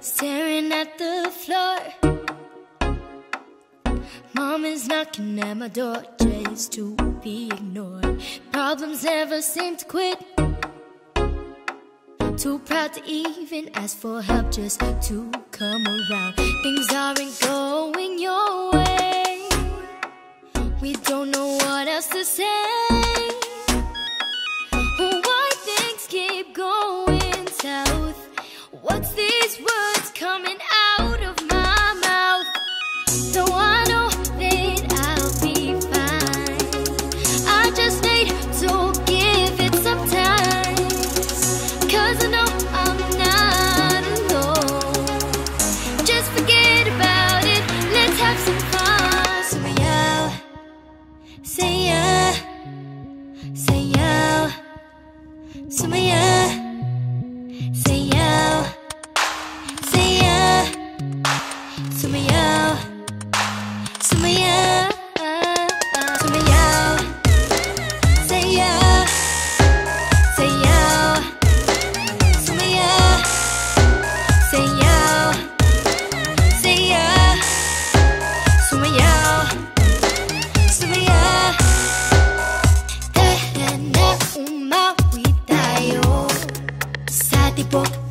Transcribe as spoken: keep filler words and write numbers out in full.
staring at the floor. Mom is knocking at my door, just to be ignored. Problems never seem to quit. Too proud to even ask for help just to come around. Things aren't going your way. We don't know what else to say. What's these words coming out of my mouth? Though I know that I'll be fine, I just need to give it some time, 'cause I know I'm not alone. Just forget about it, let's have some fun. So yeah, say yeah, say yeah, so yeah, say yeah. Tipo